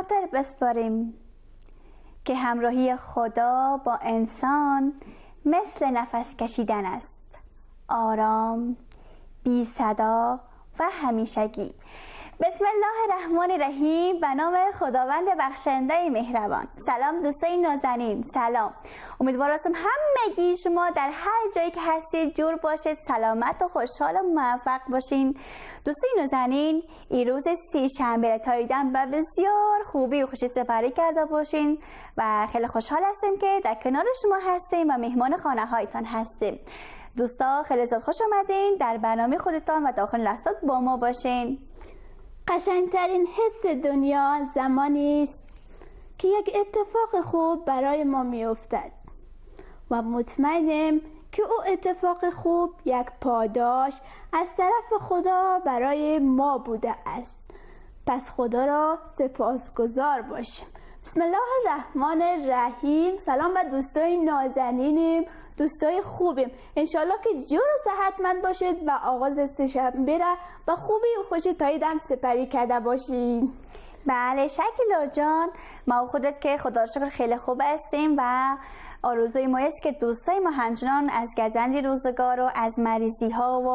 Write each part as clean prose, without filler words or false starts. خاطر بسپاریم که همراهی خدا با انسان مثل نفس کشیدن است، آرام، بی صدا و همیشگی. بسم الله الرحمن الرحیم. به نام خداوند بخشنده مهربان. سلام دوستای نازنین، سلام. امیدوارم همگی شما در هر جایی که هستید جور باشید، سلامت و خوشحال و موفق باشین. دوستای نازنین، امروز سه شنبه تا دیدم به بسیار خوبی و خوشی سپری کرده باشین و خیلی خوشحال هستیم که در کنار شما هستیم و مهمان خانه هایتان هستیم. دوستا خیلی زود خوش آمدین در برنامه خودتان و داخل لحظات با ما باشین. قشنگترین حس دنیا زمانی است که یک اتفاق خوب برای ما میافتد و مطمئنم که او اتفاق خوب یک پاداش از طرف خدا برای ما بوده است. پس خدا را سپاسگزار باشیم. بسم الله الرحمن الرحیم. سلام به دوستای نازنینیم، دوستای خوبیم. انشالله که جور و صحتمند باشید و آغاز سه شنبه را با خوبی و خوشی تا دم سپری کرده باشید. بله شکیلا جان، ما خودت که خدا رو شکر خیلی خوب هستیم و آرزوی ما است که دوستای ما همچنان از گزند روزگار و از مریضی ها و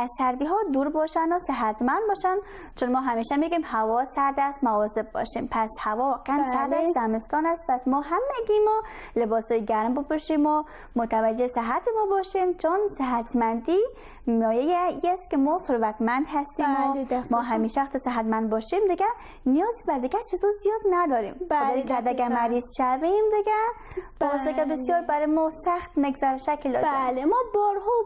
از سردی ها دور باشن و صحتمند باشن، چون ما همیشه میگیم هوا سرد است مواظب باشیم. پس هوا واقعا سرد است، زمستان است، پس ما همگی ما لباس های گرم بپوشیم و متوجه صحت ما باشیم، چون صحتمندی مایه است که ما ثروتمند هستیم و ما همیشه وقت صحتمند باشیم دیگه نیازی به دیگه چیزو زیاد نداریم. بعد اگه مریض شویم دیگه بسیار برای ما سخت نگذره شکل آجام. بله ما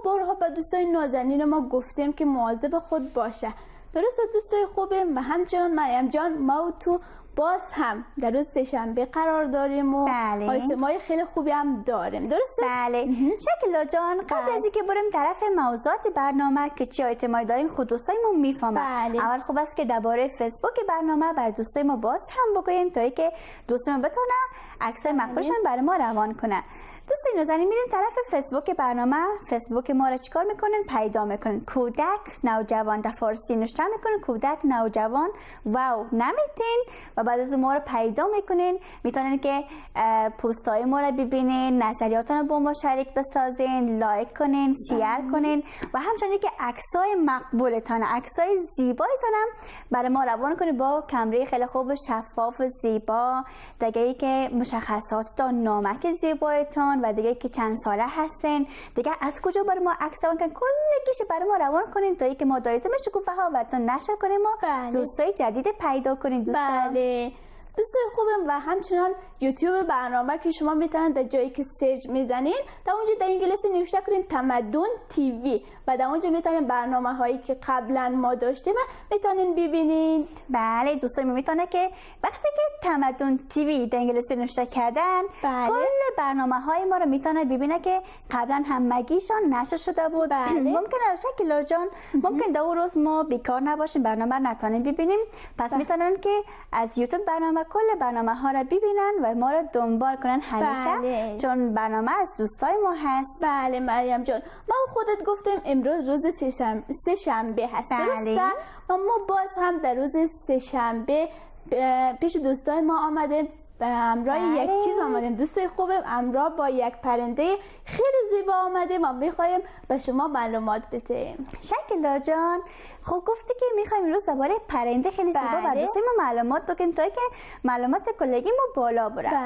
بارها به دوستای نازنین ما گفتیم که مواظب خود باشه. درست دوستای خوبیم و همچنان مریم جان، ما تو باز هم در روز سه‌شنبه قرار داریم و آیتم‌های خیلی خوبی هم داریم. درسته؟ بله. شکیلا جان، قبل از اینکه بریم طرف موضوعات برنامه که چی آیتم‌های داریم خود دوستای ما میفهمن. اول خوب است که درباره فیسبوک برنامه بر دوستای ما باز هم بگوییم تا اینکه دوستای ما بتونه عکس‌های مقبولشون برای ما روان کنه. دوستای نازنین، میریم طرف فیسبوک برنامه. فیسبوک ما را چیکار میکنن؟ پیدا میکنن کودک نوجوان، در فارسی نوشته میکنن کودک نوجوان واو نمیتین و بعد از ما رو پیدا میکنین. میتونین که پست های ما رو ببینین، نظریاتون رو با ما شریک بسازین، لایک کنین، شیر کنین و همچنین که عکسای مقبولتان، عکسای زیبایتون هم برای ما روان کنین با کمره خیلی خوب و شفاف و زیبا. دیگه که مشخصاتتان، نامک زیبایتان و دیگه که چند ساله هستین، دیگه از کجا برای ما عکس اون کن کلیش برای ما روان کنین تا اینکه ما دایتون شکوفه ها براتون نشر کنیم و دوستای جدید پیدا کنین. دوستان بله دوستای خوبم و همچنان یوتیوب برنامه که شما میتونید در جایی که سرچ میزنین در اونجا در انگلیسی نوشته کنین تمدن تیوی و در اونجا میتونین برنامه هایی که قبلا ما داشتیم میتونین ببینید. بله دوستان میتونه که وقتی که تمدن تیوی در انگلیسی نوشته کردن کل برنامه های ما رو میتونه ببینه که قبلا همگیشان نشر شده بود. ممکنه شکیلا جان ممکن دو روز ما بیکار نباشیم برنامه نتونیم ببینیم، پس میتونن که از یوتیوب برنامه کل برنامه ها رو ببینن و ما رو دنبال کنن همیشه. بله. چون برنامه از دوستای ما هست. بله مریم جان، ما خودت گفتیم امروز روز سه شنبه هست. بله. و ما باز هم در روز سه شنبه پیش دوستای ما آمدیم و همراه یک چیز آمدیم. دوستای خوبم، همراه با یک پرنده خیلی زیبا آمدیم و میخوایم به شما معلومات بدیم. شکیلا جان، خب گفتی که میخوایم امروز درباره پرنده خیلی زیبا و دوستای ما معلومات بگیم تا که معلومات کلیگی ما بالا بره.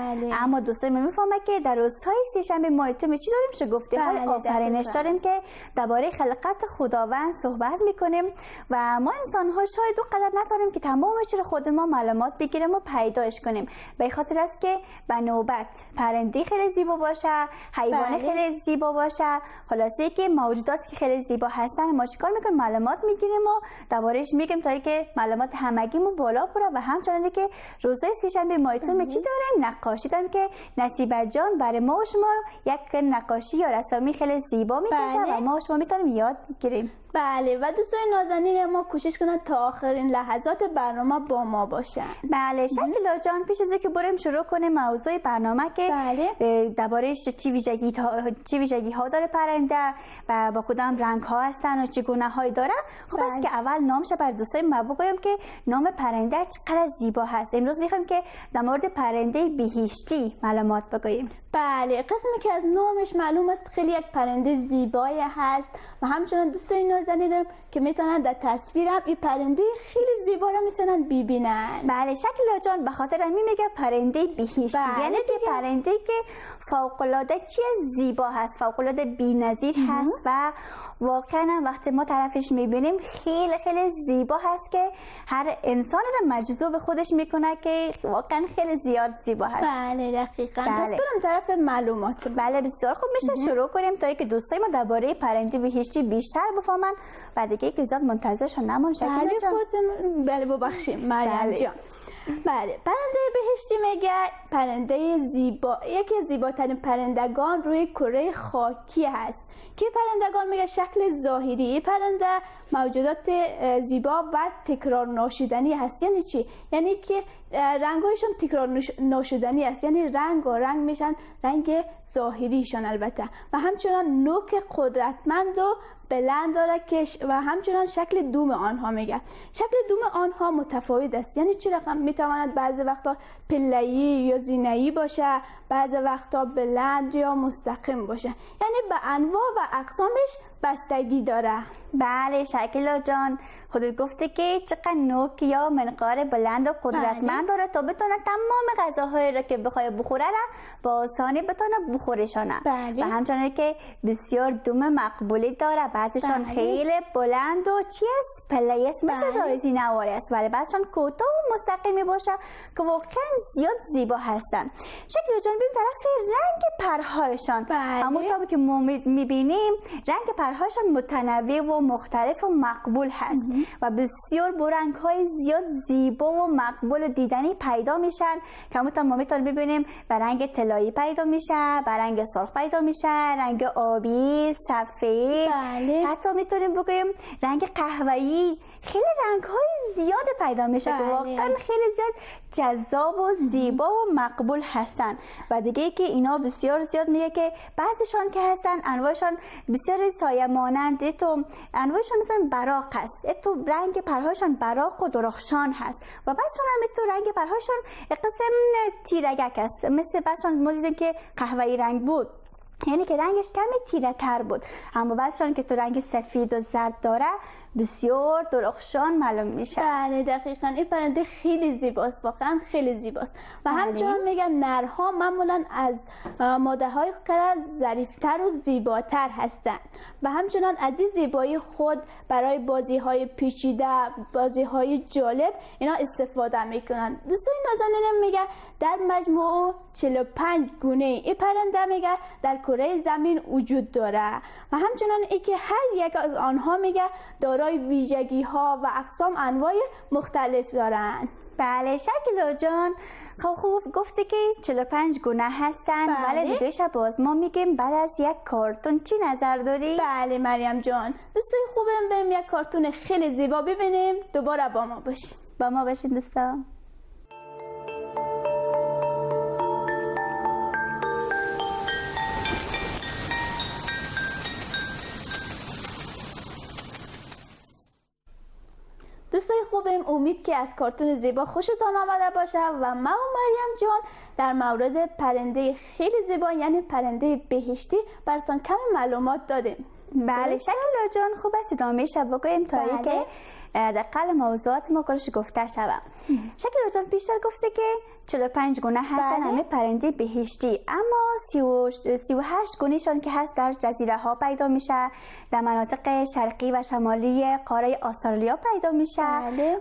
اما دوستای ما میفهمه که در روزهای سه‌شنبه ما تو چی داریم؟ چه گفتی؟ آفرینش داریم که درباره خلقت خداوند صحبت میکنیم و ما انسان ها شاید قدر نداریم که تمام چیز خود ما معلومات بگیریم و پیداش کنیم. به خاطر است که به نوبت پرنده خیلی زیبا باشه، حیوان خیلی زیبا باشه، خلاصه که موجودات که خیلی زیبا هستن ما چیکار میکنیم؟ معلومات میگیریم و درباره‌اش میگیم تا اینکه معلومات همگیمو بالا بره. و همچنین که روزهای سه‌شنبه مایتون چی داریم؟ نقاشی داریم که نصیبه جان برای ما و شما یک نقاشی یا رسامی خیلی زیبا میکشه و ما و شما میتونیم یاد بگیریم. بله و دوستان نازنین ما کوشش کنن تا آخرین لحظات برنامه با ما باشن. بله شکیلا جان، پیش از اینکه بریم شروع کنیم موضوع برنامه که بله. درباره‌اش چی ویژگی ها داره پرنده و با کدام رنگ ها هستن و چه گونه هایی داره، خب بله. از که اول نامش بر دوستای ما بگویم که نام پرنده چقدر زیبا هست. امروز میخوایم که در مورد پرنده بهشتی معلومات بگوییم. بله قسمی که از نامش معلوم است خیلی یک پرنده زیبایی هست و همچنان دوستای نازنینم که میتونن در تصویرم این پرنده خیلی زیبا را میتونن ببینن. بله شکیلا جان، به خاطر همین میگه پرنده بهشتی، یعنی که پرنده که فوق العاده چیز زیبا هست، فوق العاده بی‌نظیر هست و واقعا وقتی ما طرفش میبینیم خیلی خیلی زیبا هست که هر انسان را مجذوب خودش میکنه که واقعا خیلی زیاد زیبا هست. بله دقیقاً. پس بریم طرف معلومات. بله بسیار خوب، میشه شروع کنیم تا اینکه دوستای ما درباره پرنده بهشتی بیشتر بفهمن و دیگه که زیاد منتظرش نمون شکیلا جان. بله ببخشید مریم جان. بله پرنده بهشتی میگه پرنده زیبا، یکی از زیباترین پرندگان روی کره خاکی هست که پرندگان میگه شکل ظاهری پرنده موجودات زیبا و تکرار ناشدنی هست. یعنی چی؟ یعنی که رنگایشون تکرار ناشدنی است، یعنی رنگ میشن رنگ ظاهریشان البته و همچنان نوک قدرتمند و بلند داره و همچنان شکل دوم آنها میگه شکل دوم آنها متفاوت است. یعنی چی؟ رقم میتواند بعضی وقتا پله‌ای یا زینه‌ای باشه، بعضی وقتا بلند یا مستقیم باشه، یعنی به انواع و اقسامش بستگی داره. بله شکیلا جان، خودت گفته که چقدر نوک یا منقار بلند و قدرتمند داره تا بتونه تمام غذاهایی را که بخواد بخوره را با آسانی بتونه بخورشانه. بله. و همچنان که بسیار دوم مقبولی داره، بعضیشان خیلی بلند و چیز پله‌ای است مثل رایزی نواری است، ولی بعضیشان کوتاه و مستقیمی باشه که واقعا زیاد زیبا هستن. شکیلا جان ببین طرف رنگ پرهایشان، همونطور که ما میبینیم رنگ پرهایشان متنوع و مختلف و مقبول هست و بسیار با رنگ‌های زیاد زیبا و مقبول و دیدنی پیدا میشن که ما میتونیم ببینیم و رنگ طلایی پیدا میشه، و رنگ سرخ پیدا میشه، رنگ آبی، سفید، حتی میتونیم بگیم رنگ قهوه‌ای، خیلی رنگ‌های زیاد پیدا میشه که واقعا خیلی زیاد جذاب و زیبا و مقبول هستن. و دیگه که اینا بسیار زیاد میگه که بعضیشان که هستن انواعشان بسیار سایه مانند تو انواعشان مثلا براق است، تو رنگ پرهاشان براق و درخشان هست و بعضشان هم تو رنگ پرهاشان قسم تیرگک است، مثل بعضشان ما دیدیم که قهوه‌ای رنگ بود، یعنی که رنگش کمی تیره تر بود، اما بعضشان که تو رنگ سفید و زرد داره بسیار درخشان معلوم میشه. بله دقیقاً این پرنده خیلی زیباست، واقعا خیلی زیباست و همچنان میگن نرها معمولا از ماده‌های کره ظریف‌تر و زیباتر هستند و همچنان از این زیبایی خود برای بازی‌های پیچیده، بازی‌های جالب اینا استفاده میکنن. دوستان نازنینم میگه در مجموع 45 گونه این پرنده میگه در کره زمین وجود داره و همچنان اینکه هر یک از آنها میگه دارای ویژگی ها و اقسام انواع مختلف دارند. بله شکیلا جان، خوب گفته که 45 گونه هستن. بله. ولی دیدوش باز ما میگیم بعد از یک کارتون چی نظر داری؟ بله مریم جان، دوستای خوبم بریم یک کارتون خیلی زیبا ببینیم. دوباره با ما باشید. با ما باشید دوستان. دوستای خوبم، امید که از کارتون زیبا خوشتان آمده باشه و ما و مریم جان در مورد پرنده خیلی زیبا یعنی پرنده بهشتی براتون کم معلومات دادیم. بله شکیلا جان، خوب است ادامه شب بگویم تا اینکه در قلب موضوعات ما کارش گفته شدم. شکیلا جان پیشتر گفته که 45 گونه هستن همه پرنده بهشتی، اما 38 گونهشان که هست در جزیره ها پیدا میشه، در مناطق شرقی و شمالی قاره استرالیا پیدا میشه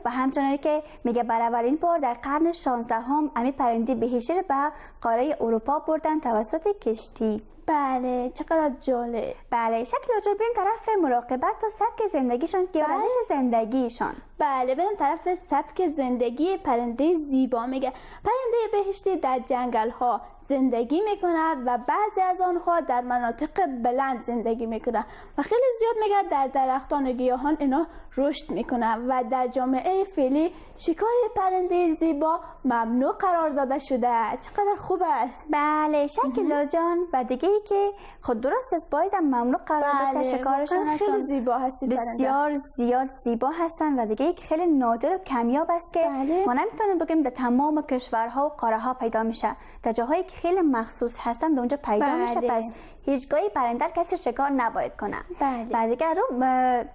و همچنان که میگه برای اولین بار در قرن 16 هم همه پرنده بهشتی به قاره اروپا بردن توسط کشتی. بله چقدر جالب. بله شکل جالب این طرف مراقبت و سبک زندگیشان، گرایش زندگیشان. بله برم طرف سبک زندگی پرنده زیبا. میگه پرنده بهشتی در جنگل ها زندگی میکند و بعضی از آنها در مناطق بلند زندگی میکنند و خیلی زیاد میگه در درختان و گیاهان اینا رشد میکنند و در جامعه فعلی شکار پرنده زیبا ممنوع قرار داده شده. چقدر خوب است. بله شکیلا جان و دیگه ای که خود درست است باید ممنوع قرار داده شکارشان. خیلی زیبا هستید، بسیار زیاد زیبا هستن و دیگه یک خیلی نادر و کمیاب است که بله. ما نمیتونیم بگیم در تمام کشورها و قاره ها پیدا میشه، در جاهایی که خیلی مخصوص هستن در اونجا پیدا بله. میشه. پس هیچگاهی پرنده کسی شکار نباید کنه. بله. و دیگه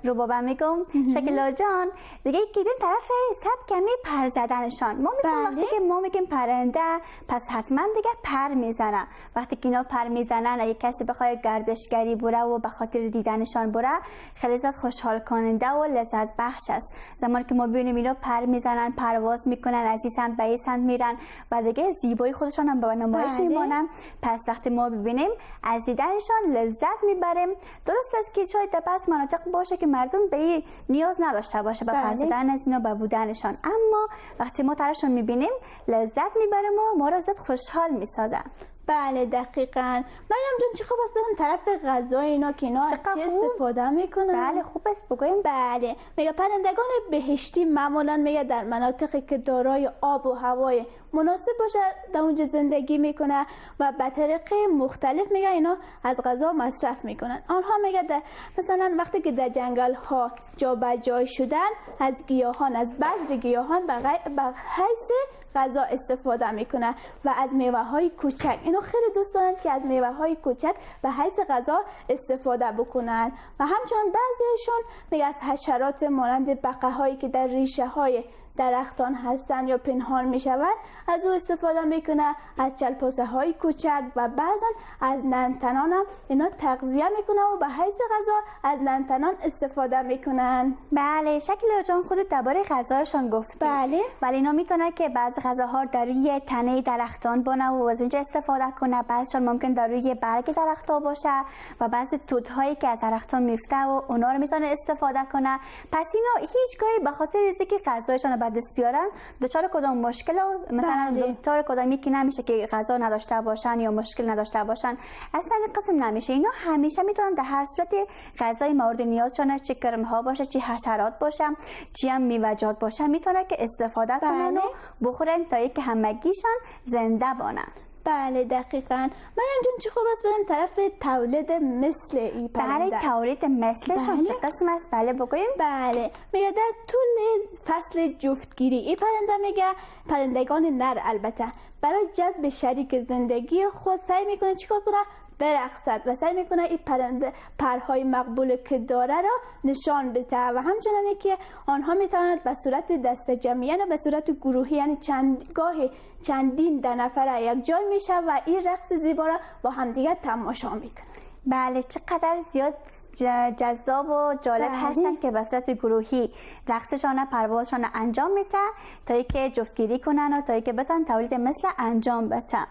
رو بابا میگم شکیلا جان دیگه که بین طرف سب کمی پر زدنشان ما میگیم بله. وقتی که ما میگیم پرنده پس حتما دیگه پر میزنه. وقتی که اینا پر میزنن اگه کسی بخواد گردشگری بره و به خاطر دیدنشان بره خیلی زیاد خوشحال کننده و لذت بخش است. زمانی که ما ببینیم اینا پر میزنن، پرواز میکنن، از این سمت به این سمت میرن و دیگه زیبایی خودشان هم به نمایش میمانن. پس وقتی ما ببینیم از دیدنشان لذت میبریم. درست است که شاید در بعض مناطق باشه که مردم به این نیاز نداشته باشه به پر زدن از اینا به بودنشان، اما وقتی ما طرفشون میبینیم لذت میبریم و ما را زیاد خوشحال میسازن. بله دقیقاً. مریم جان چه خوب است برم طرف غذای اینا که اینا از چه استفاده میکنن. بله خوب است بگویم. بله میگه پرندگان بهشتی معمولاً میگه در مناطقی که دارای آب و هوای مناسب باشه در اونجا زندگی میکنه و به طریق مختلف میگه اینا از غذا مصرف میکنن. آنها میگه مثلا وقتی که در جنگل ها جابجایی شدن از گیاهان، از بذر گیاهان به حیث غذا استفاده میکنه و از میوه های کوچک. اینا خیلی دوست دارن که از میوه های کوچک به حیث غذا استفاده بکنن و همچنین بعضیشون میگه از حشرات مانند بقه هایی که در ریشه های درختان هستن یا پنهان میشوند از او استفاده میکنه، از چلپاسه های کوچک و بعضا از نمتنان هم اینا تغذیه میکنه و به حیث غذا از نمتنان استفاده میکنن. بله شکیلا جان خودت درباره غذایشان گفتی. بله ولی اینا میتونه که بعضی غذاها در روی تنه درختان بونه و از اونجا استفاده کنه، بعضیشان ممکن در روی برگ درختها باشه و بعضی تودهایی که از درختان میفته و اونا رو میتونه استفاده کنه. پس اینا هیچگاهی به خاطر اینکه غذایشان دست بیارن دچار کدام مشکل مثلا دچار کدام یکی نمیشه که غذا نداشته باشن یا مشکل نداشته باشن اصلا قسم نمیشه. اینا همیشه میتونن در هر صورت غذای مورد نیازشان چه کرم ها باشه، چه حشرات باشه، چه هم میوه‌جات باشه میتونن که استفاده کنن و بخورن تا اینکه همگیشان زنده بانن. بله دقیقاً. مریم جون چه خوب است بریم طرف تولید مثل این پرنده. بله تولید مثلشان بله. چه قسم است؟ بله بگویم. بله میگه در طول فصل جفتگیری این پرنده میگه پرندگان نر البته برای جذب شریک زندگی خود سعی میکنه چیکار کنه؟ برقصد و سعی میکنه این پرنده پرهای مقبول که داره را نشان بده و همچنانه که آنها میتوانند به صورت دسته جمعی یعنی به صورت گروهی یعنی چندین ده نفره یک جای میشه و این رقص زیبا را با همدیگه تماشا میکنند. بله چقدر زیاد جذاب و جالب هستن که به صورت گروهی رقصشان پروازشان انجام میده تا اینکه جفتگیری کنن و تا اینکه بتونن تولید مثل انجام بدن.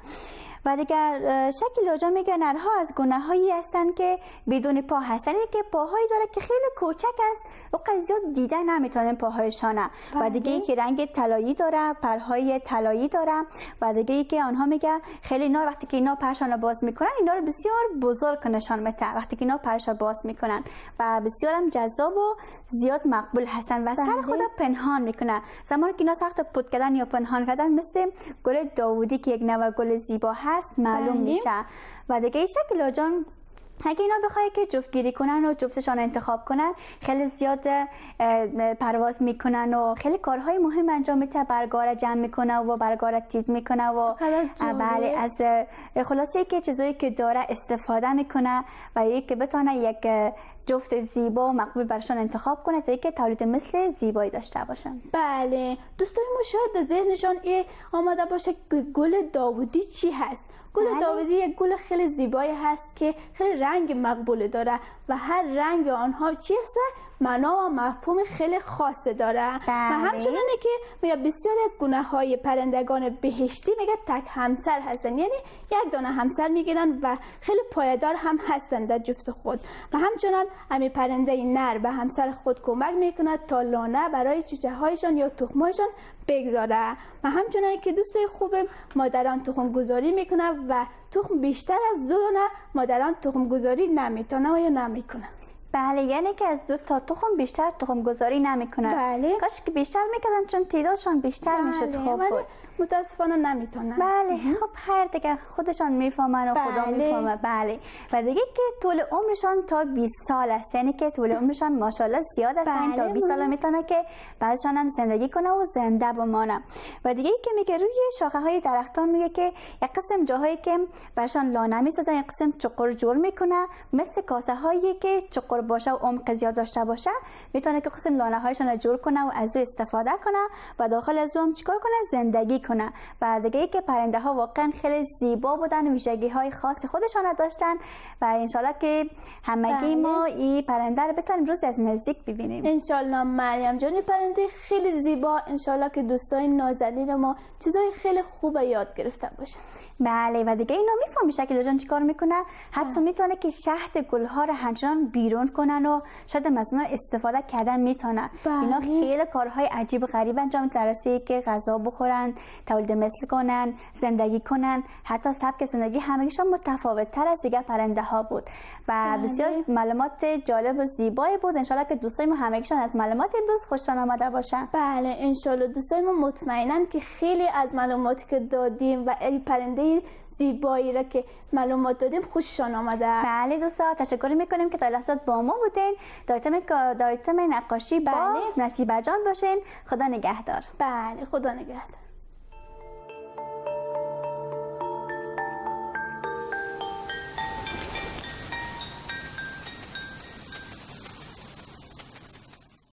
و دیگر شکیلا جان میگه نرها از گونه‌هایی هستند که بدون پا هستند که پاهایی داره که خیلی کوچک است و قضیه دیده نمیتونن پاهایشانه و دیگه که رنگ طلایی داره، پرهای طلایی داره و دیگه که آنها میگه خیلی اینا وقتی که اینا پرشانو باز میکنن اینا رو بسیار بزرگ نشان میده وقتی که اینا پرشا باز میکنن و بسیار هم جذاب و زیاد مقبول هستن و سر خود پنهان میکنه. زمانی که اینا سخت پود کردن یا پنهان کردن مثل گل داوودی که یک نوع گل زیبا معلوم میشه. و دیگه شکیلا جان اگه اینا بخواید که جفتگیری کنن و جفتشان انتخاب کنن خیلی زیاد پرواز میکنن و خیلی کارهای مهم انجام میده، برگاره جمع میکنه و برگاره تید میکنه و بله از خلاصه که چیزایی که داره استفاده میکنه و یک که بتونه یک جفت زیبا و مقبول برشان انتخاب کنه تا اینکه تولید مثل زیبایی داشته باشن. بله دوستای ما شاید در ذهنشان این آماده باشه گل داوودی چی هست. گل بله. داوودی یک گل خیلی زیبایی هست که خیلی رنگ مقبول داره و هر رنگ آنها چی هست معنا و مفهوم خیلی خاص داره و همچنانه که میگه بسیاری از گونه‌های پرندگان بهشتی میگه تک همسر هستن، یعنی یک دونه همسر میگیرن و خیلی پایدار هم هستن در جفت خود و همچنان همین پرنده نر به همسر خود کمک میکنه تا لانه برای چوچه هایشان یا تخمهایشان بگذاره و همچنان که دوستای خوب مادران تخم گذاری میکنه و تخم بیشتر از 2 دونه مادران تخم گذاری نمیتونه یا نمیکنه. بله، یعنی که از 2 تا تخم بیشتر تخم گذاری نمیکنن. بله. کاش که بیشتر میکردن چون تعدادشان بیشتر بله. میشد خوب بود. متاسفانه نمیتونن. بله، خب هر دیگه خودشان میفهمن و بله. خدا میفهمه. بله. و دیگه که طول عمرشان تا 20 سال است. یعنی که طول عمرشان ماشاءالله زیاد است. بله. تا 20 سال میتونه که بعدشان هم زندگی کنه و زنده بمانه. و دیگه که میگه روی شاخه های درختان میگه که یک قسم جاهایی که برشان لانه میسازن یک قسم چقر جور میکنه، مثل کاسه هایی که چقر باشه و عمق زیاد داشته باشه میتونه که قسم لانه هایشان جور کنه و از او استفاده کنه و داخل از او هم چیکار کنه؟ زندگی کنه. و دیگه ای که پرنده ها واقعا خیلی زیبا بودن، ویژگی های خاص خودشان را داشتن و انشالله که همگی ما این پرنده رو بتونیم روز از نزدیک ببینیم انشالله. مریم جان پرنده خیلی زیبا، انشالله که دوستای نازنین ما چیزای خیلی خوب یاد گرفته باشن. بله، و دیگه اینا میفهمن شکل جان چیکار میکنه، حتی میتونه که شهد گل ها رو همچنان بیرون کنن و شاید مثلا استفاده کردن میتونه. اینا خیلی کارهای عجیب غریب انجام میدن درسی که غذا بخورن، تولید مثل کنن، زندگی کنن. حتی سبک زندگی همگیشان متفاوت تر از دیگر پرنده ها بود و بسیار معلومات جالب و زیبایی بود. انشالله که دوستای ما همگیشان از معلومات امروز خوششان آمده باشن. بله، انشالله دوستای ما مطمئنن که خیلی از معلوماتی که دادیم و پرنده زیبایی را که معلومات دادیم خوششان آمده. بله دوستا، تشکر میکنیم که تا لحظات با ما بودین. دایتم نقاشی با نصیبه جان باشین. خدا نگهدار. بله، خدا نگهدار.